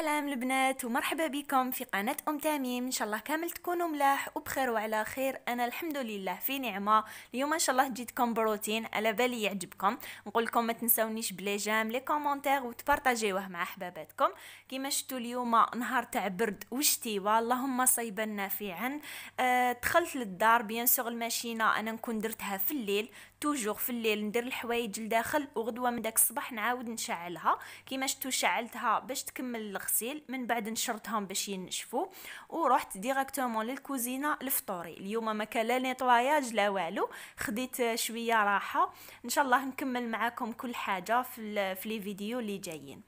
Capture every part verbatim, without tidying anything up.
سلام البنات ومرحبا بكم في قناة أم تميم. إن شاء الله كامل تكونوا ملاح وبخير وعلى خير. أنا الحمد لله في نعمة. اليوم إن شاء الله جيتكم بروتين على بالي يعجبكم. نقول لكم ما تنسونيش بلي جام لي كومونتير وتبارطاجيوه مع أحباباتكم. كما شفتوا اليوم نهار تاع برد وشتيوه، اللهم صيبا نافعا. أه دخلت للدار، بيان سور الماشينة أنا نكون درتها في الليل، توجور في الليل ندير الحوايج لداخل وغدوه من داك الصباح نعاود نشعلها. كيما شفتوا شعلتها باش تكمل الغسيل، من بعد نشرتهم باش ينشفوا ورحت ديريكتومون للكوزينه لفطوري. اليوم ما كان لا نيطواياج لا والو، خديت شويه راحه. ان شاء الله نكمل معاكم كل حاجه في في لي فيديو اللي جايين.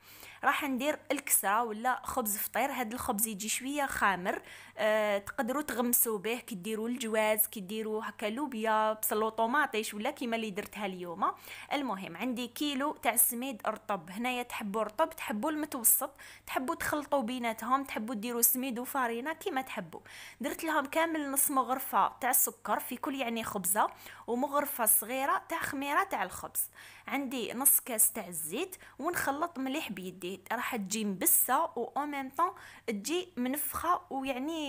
راح ندير الكسره ولا خبز فطير. هاد الخبز يجي شويه خامر، أه تقدروا تغمسوا به، كي ديروا الجواز، كي ديروا هكا لوبيا بصل وطوماطيش ولا كيما اللي درتها اليوم. المهم عندي كيلو تاع سميد رطب. هنايا تحبوا رطب تحبوا المتوسط، تحبوا تخلطوا بيناتهم، تحبوا ديروا سميد وفارينه كيما تحبوا. درت لهم كامل نص مغرفه تاع السكر في كل يعني خبزه، ومغرفه صغيره تاع خميره تاع الخبز. عندي نص كاس تاع الزيت ونخلط مليح بيدي، راح تجي مبسه و او ميم طون تجي منفخه، ويعني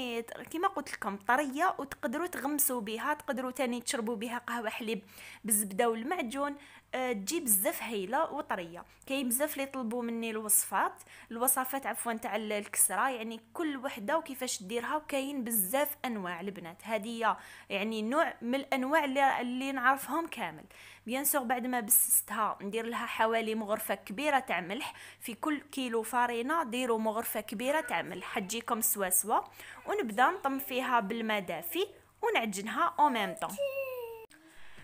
كيما قلت لكم طريه، وتقدروا تغمسوا بها، تقدروا تاني تشربوا بها قهوه حليب بالزبده والمعجون. أه تجي بزاف هايله وطريه. كاين بزاف اللي طلبوا مني الوصفات الوصفات عفوا تاع الكسره، يعني كل وحده وكيفاش ديرها، وكاين بزاف انواع البنات. هذه يعني نوع من الانواع اللي, اللي نعرفهم كامل. بيان سور بعد ما بسستها ندير لها حوالي مغرفه كبيره تاع ملح. في كل كيلو فارينه ديروا مغرفه كبيره تاع ملح، حتجيكم سوا سوا. ونبدا نطم فيها بالماء دافي ونعجنها او ميم طون.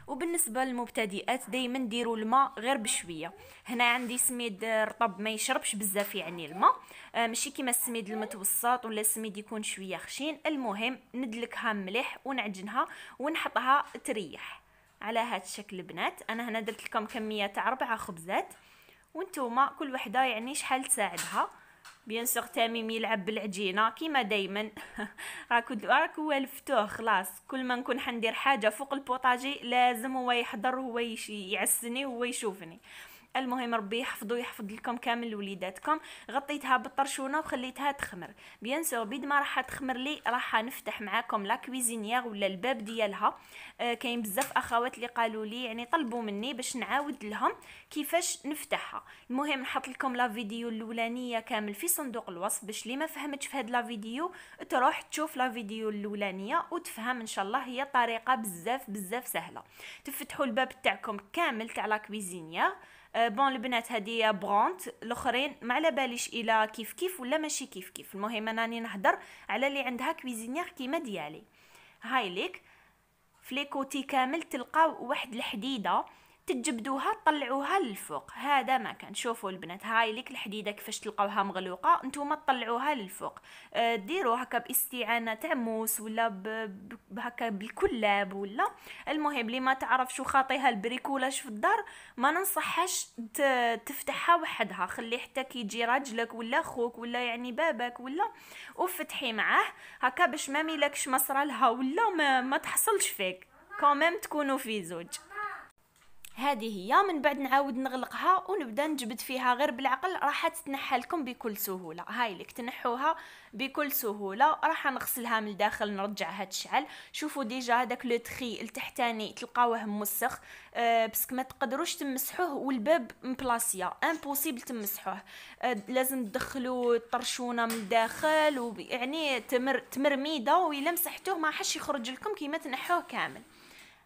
وبالنسبه للمبتدئات دائما ديروا الماء غير بشويه. هنا عندي سميد رطب ما يشربش بزاف يعني الماء، ماشي كيما السميد المتوسط ولا السميد يكون شويه خشين. المهم ندلكها مليح ونعجنها ونحطها تريح على هذا الشكل البنات. انا هنا درت لكم كميه تاع أربعة خبزات، وانتوما كل وحده يعني شحال تساعدها. بيان سور تميم يلعب بالعجينه كيما دائما. راكو راكو والفتوه خلاص، كل ما نكون حندير حاجه فوق البوطاجي لازم هو يحضر، هو يعسني، هو يشوفني. المهم ربي يحفظو ويحفظ لكم كامل وليداتكم. غطيتها بالطرشونه وخليتها تخمر. بيان سور بيد ما راح تخمر لي راح نفتح معاكم لا كويزينيار ولا الباب ديالها. آه كاين بزاف اخوات اللي قالوا لي يعني طلبوا مني باش نعاود لهم كيفاش نفتحها. المهم نحط لكم لا فيديو الاولانيه كامل في صندوق الوصف، باش اللي ما فهمتش في هاد لا فيديو تروح تشوف لا فيديو الاولانيه وتفهم ان شاء الله. هي طريقه بزاف بزاف سهله. تفتحوا الباب تاعكم كامل تاع لا كويزينيار. أه بون البنات هذه براند، الاخرين ما على باليش الى كيف كيف ولا ماشي كيف كيف. المهم انا راني نهضر على اللي عندها كويزينيير كيما ديالي. هاي ليك فليكوتي كامل تلقاو واحد الحديده، تجبدوها تطلعوها للفوق. هذا ما كان. شوفوا البنات هاي ليك الحديده كيفاش تلقاوها مغلوقه، نتوما تطلعوها للفوق. أه ديروا هكا باستعانه تاع موس ولا هكا بالكلاب ولا. المهم اللي ما تعرفش وخاطيها البريكولاج في الدار ما ننصحهاش تفتحها وحدها، خلي حتى كي يجي راجلك ولا خوك ولا يعني بابك ولا، وفتحي معاه هكا باش ما ميلكش مصرالها ولا ما, ما تحصلش فيك كومام، تكونوا في زوج. هذه هي. من بعد نعاود نغلقها ونبدا نجبد فيها غير بالعقل، راح تتنحى لكم بكل سهوله. هاي لك تنحوها بكل سهوله. راح نغسلها من الداخل نرجعها تشعل. شوفوا ديجا هذاك لو تخي التحتاني تلقاوه موسخ، أه باسكو ما تقدروش تمسحوه، والباب مبلاصيه امبوسيبل تمسحوه. أه لازم تدخلوا الطرشونه من الداخل، ويعني تمر تمرميده، وإلا مسحتوه ما حش يخرج لكم كيما تنحوه كامل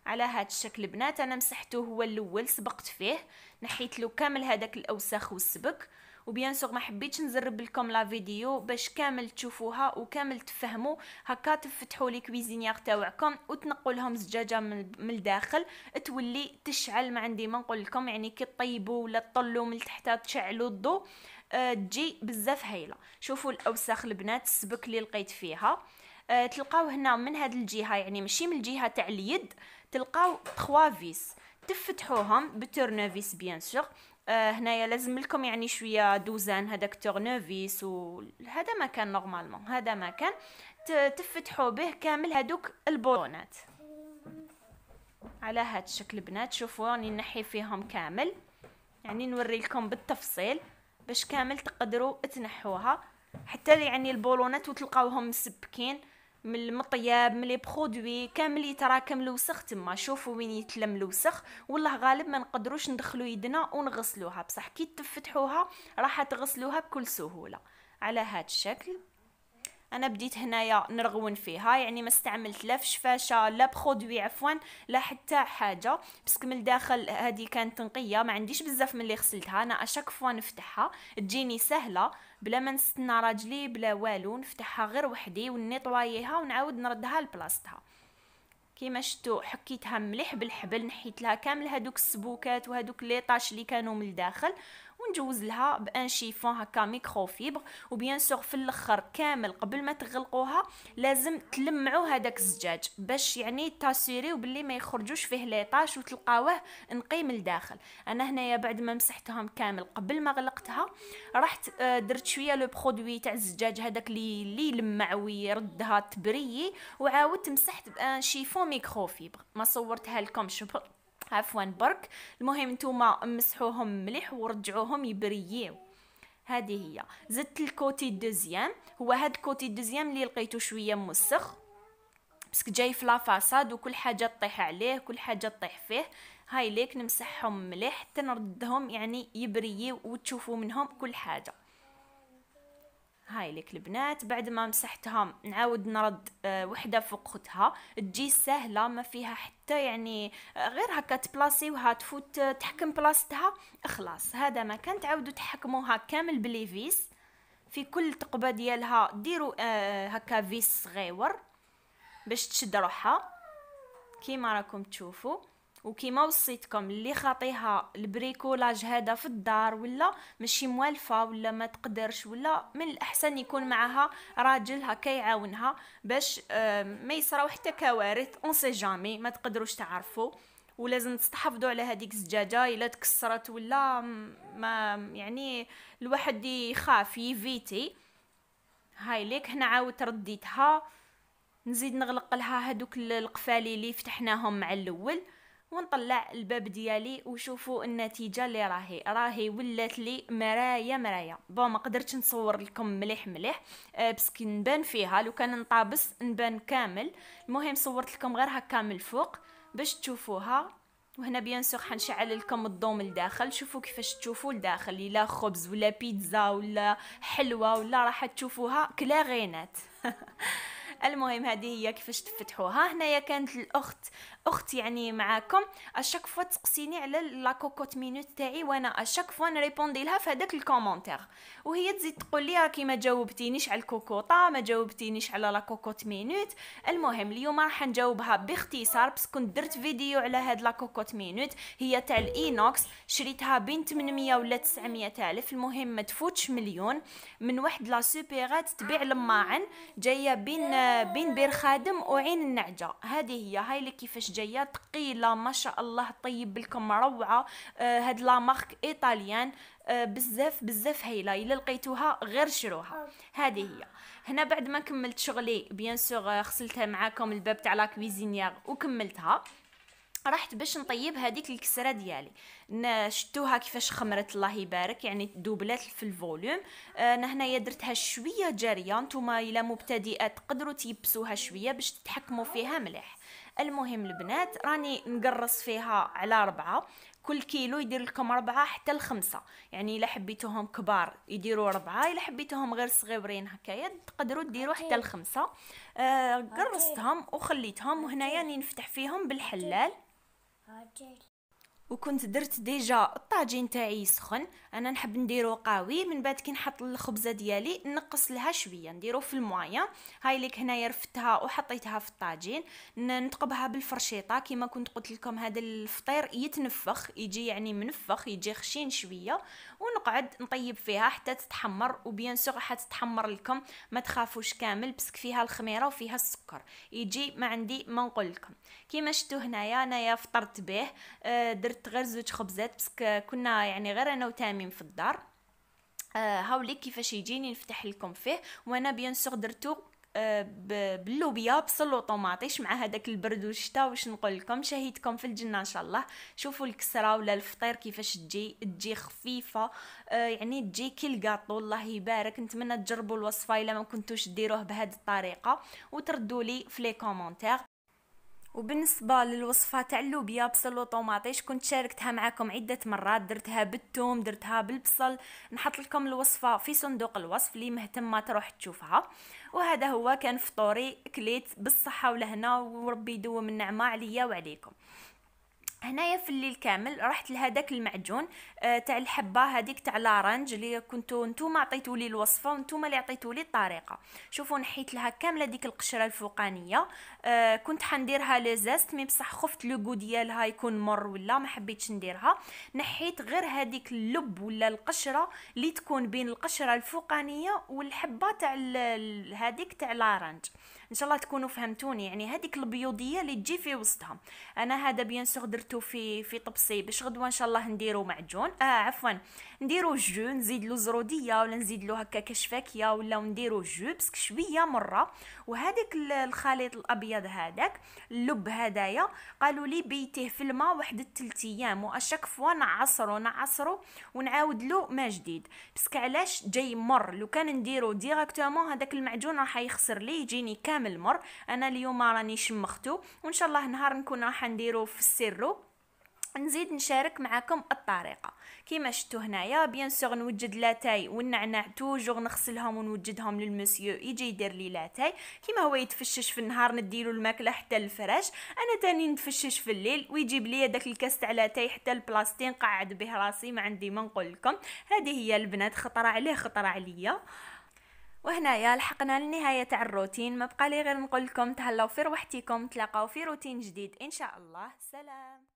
على هذا الشكل بنات. انا مسحته هو الاول، سبقت فيه، نحيت له كامل هذاك الاوساخ والسبك. وبيان سور ما حبيتش نزرب لكم لا فيديو باش كامل تشوفوها وكامل تفهموا. هكا تفتحوا لي كويزينيير تاعكم وتنقوا لهم زجاجه من الداخل تولي تشعل. ما عندي ما نقول لكم، يعني كي طيبوا ولا تطلوا من تحت تشعلوا الضو، أه تجي بزاف هايله. شوفوا الاوساخ البنات، السبك اللي لقيت فيها. أه تلقاو هنا من هاد الجهه، يعني ماشي من الجهه تاع اليد، تلقاو ثلاثة فيس تفتحوهم بالتورنوفيس بيان سور. أه هنايا لازم لكم يعني شويه دوزان هذاك تورنوفيس، وهذا ما كان نورمالمون، هذا ما كان تفتحوا به كامل هادوك البولونات على هاد الشكل بنات. شوفوا راني نحي فيهم كامل، يعني نوري لكم بالتفصيل. باش كامل تقدروا تنحوها حتى يعني البولونات وتلقاوهم مسبكين من المطياب، من لي برودوي كامل يتراكم الوسخ تما. شوفوا وين يتلم الوسخ، والله غالب ما نقدروش ندخلوا يدنا ونغسلوها، بصح كي تفتحوها راح تغسلوها بكل سهوله على هذا الشكل. انا بديت هنايا نرغون فيها، يعني ما استعملت لا فشفاشه لا برودوي عفوا لا حتى حاجه، باسكو من الداخل هذه كانت نقيه، ما عنديش بزاف من اللي غسلتها. انا اشاك فوا نفتحها تجيني سهله بلا ما نستنى راجلي بلا والو، نفتحها غير وحدي ونيطواييها ونعاود نردها لبلاصتها. كيما شفتوا حكيتها مليح بالحبل، نحيت لها كامل هذوك السبوكات وهذوك لي طاش اللي كانوا من الداخل، ونجوز لها بان شيفون هكا ميكرو فيبر. وبيان سور في الاخر كامل قبل ما تغلقوها لازم تلمعوا هذاك الزجاج باش يعني تاسيريو باللي ما يخرجوش فيه لي طاش وتلقاوه نقي من الداخل. انا هنايا بعد ما مسحتهم كامل قبل ما غلقتها رحت درت شويه لو برودوي تاع الزجاج هذاك اللي اللي لمع ويردها تبري، وعاودت مسحت بان شيفون ميكرو فيبر. ما صورتها لكمش عفوا برك، المهم نتوما مسحوهم مليح ورجعوهم يبرييو. هذه هي زدت الكوتي الدوزيام، هو هاد الكوتي الدوزيام اللي لقيتو شويه موسخ باسكو جاي في لافاساد وكل حاجه تطيح عليه، كل حاجه تطيح فيه. هاي ليك نمسحهم مليح حتى نردهم يعني يبرييو وتشوفوا منهم كل حاجه. هاي ليك البنات بعد ما مسحتهم نعاود نرد وحده فوق اختها، تجي سهله ما فيها حتى يعني غير هكا تبلاصيوها تفوت تحكم بلاصتها خلاص. هذا ما كان تعاودوا تحكموها كامل بلي فيس، في كل تقبه ديالها ديروا هكا فيس صغيور باش تشد روحها كيما راكم تشوفوا. وكيما وصيتكم اللي خاطيها البريكولاج هذا في الدار ولا ماشي موالفه ولا ما تقدرش ولا، من الاحسن يكون معها راجل هكا يعاونها باش ما يصراو حتى كوارث. اون سي جامي ما تقدروش تعرفوا، ولازم تستحافظوا على هذيك الزجاجه الا تكسرت ولا ما يعني الواحد يخاف يفيتي. هاي ليك هنا عاود رديتها، نزيد نغلق لها هذوك القفالي اللي فتحناهم مع الاول ونطلع الباب ديالي. وشوفوا النتيجه اللي راهي راهي ولات لي مرايه مرايه. بون ما قدرتش نصور لكم مليح مليح باسكو نبان فيها، لو كان نطابس نبان كامل. المهم صورت لكم غير هكا من الفوق باش تشوفوها. وهنا بيان سور حنشعل لكم الضو من الداخل، شوفوا كيفاش تشوفوا لداخل الا خبز ولا بيتزا ولا حلوه ولا راح تشوفوها كلاغينات. المهم هذه هي كيفاش تفتحوها. هنايا كانت الاخت اخت يعني معاكم اشاك فوا تسقسيني على لا كوكوت مينوت تاعي، وانا اشاك فوا نريبوندي لها في هذاك الكومونتير، وهي تزيد تقول لي راكي ما جاوبتينيش على الكوكوطه، ما جاوبتينيش على لا كوكوت مينوت. المهم اليوم راح نجاوبها باختصار باسكو درت فيديو على هاد لا كوكوت مينوت، هي تاع الاينوكس شريتها بين ثمنمية ولا تسعمية الف، المهم ما تفوتش مليون، من واحد لا سوبيرات تبيع لماعن، جايه بين بين بير خادم وعين النعجه. هذه هي هاي اللي كيفاش جايه ثقيله ما شاء الله، طيب لكم روعه. آه هاد لا مارك ايطاليان آه بزاف بزاف هايله، الا لقيتوها غير شروها. هذه هي هنا بعد ما كملت شغلي بيان سور غسلتها معاكم الباب تاع لا كويزينيار وكملتها، رحت باش نطيب هذيك الكسره ديالي. شتوها كيفاش خمرت الله يبارك، يعني دوبلات في الفوليوم. انا هنايا درتها شويه جاريه، نتوما الا مبتدئات تقدروا تيبسوها شويه باش تتحكموا فيها مليح. المهم البنات راني نقرص فيها على أربعة، كل كيلو يدير لكم أربعة حتى لخمسة، يعني إلا حبيتوهم كبار يديروا أربعة، إلا حبيتوهم غير صغيرين هكايا تقدروا ديروا حتى لخمسة. آه قرصتهم وخليتهم، وهنايا يعني نفتح فيهم بالحلال. وكنت درت ديجا الطاجين تاعي سخن، انا نحب نديرو قاوي، من بعد كي نحط الخبزه ديالي نقص لها شويه نديرو في المويه. هاي ليك هنايا رفتها وحطيتها في الطاجين، ننتقبها بالفرشيطه كيما كنت قلت لكم. هذا الفطير يتنفخ يجي يعني منفخ يجي خشين شويه، ونقعد نطيب فيها حتى تتحمر. وبيان سور حتتحمر لكم ما تخافوش كامل باسكو فيها الخميره وفيها السكر، يجي ما عندي ما نقول لكم. كيما شفتوا هنايا انايا فطرت به، درت غير زوج خبزات باسكو كنا يعني غير انا وتاميم في الدار. آه هاوليك كيفاش يجيني نفتح لكم فيه، وانا بيان سور درتو باللوبيا بصل وطوماطيش مع هذاك البرد والشتا. واش نقول لكم، شهيتكم في الجنه ان شاء الله. شوفوا الكسره ولا الفطير كيفاش تجي، تجي خفيفه يعني تجي كي الكاطو. الله يبارك، نتمنى تجربوا الوصفه الا ما كنتوش ديروه بهذه الطريقه، وتردوا لي في لي كومونتير. وبالنسبه للوصفه تاع اللوبيا بصل وطوماطيش كنت شاركتها معكم عده مرات، درتها بالثوم درتها بالبصل. نحط لكم الوصفه في صندوق الوصف، اللي مهتمه تروح تشوفها. وهذا هو كان فطوري، كليت بالصحه ولهنا، وربي يدوم النعمه عليا وعليكم. هنايا في الليل كامل رحت لهذاك المعجون آه تاع الحبه هذيك تاع لارنج، اللي كنتو نتوما عطيتوا لي الوصفه وانتوما اللي عطيتوا لي الطريقه. شوفوا نحيت لها كامله ديك القشره الفوقانيه. آه كنت حنديرها لزاست، مي بصح خفت لو ديالها يكون مر ولا ما حبيتش نديرها. نحيت غير هذيك اللب ولا القشره اللي تكون بين القشره الفوقانيه والحبه تاع هذيك تاع لارنج. ان شاء الله تكونوا فهمتوني، يعني هذيك البيوضيه اللي تجي في وسطها. انا هذا بيان سور درتو في في طبسي، باش غدوه ان شاء الله نديرو معجون، اه عفوا نديرو جو، نزيد له زروديه ولا نزيد له هكا كشفاكيه ولا نديرو جو باسكو شويه مره. وهذاك الخليط الابيض هذاك اللب هدايا قالوا لي بيتيه في الماء واحد الثلث ايام، واشاك فوا نعصرو نعصرو ونعاود له ما جديد، باسكو علاش جاي مر. لو كان نديرو ديراكتومون هذاك المعجون راح يخسر لي، يجيني كامل مر. انا اليوم راني شمختو، وان شاء الله نهار نكون راح نديرو في السيرو، نزيد نشارك معكم الطريقه. كيما شفتوا هنايا بيان سور نوجد لاتاي والنعناع توجور نغسلهم ونوجدهم للمسيو يجي يدير لي لاتاي. كيما هو يتفشش في النهار نديلو الماكله حتى الفراش، انا تاني نتفشش في الليل ويجيب لي داك الكاس تاع لاتاي حتى البلاستين قاعد به راسي، ما عندي ما نقول لكم. هذه هي البنات، خطره عليه خطره عليا. وهنايا لحقنا لنهايه تاع الروتين، ما بقى لي غير نقول لكم تهلاو في روحتكم، تلاقاو في روتين جديد ان شاء الله. سلام.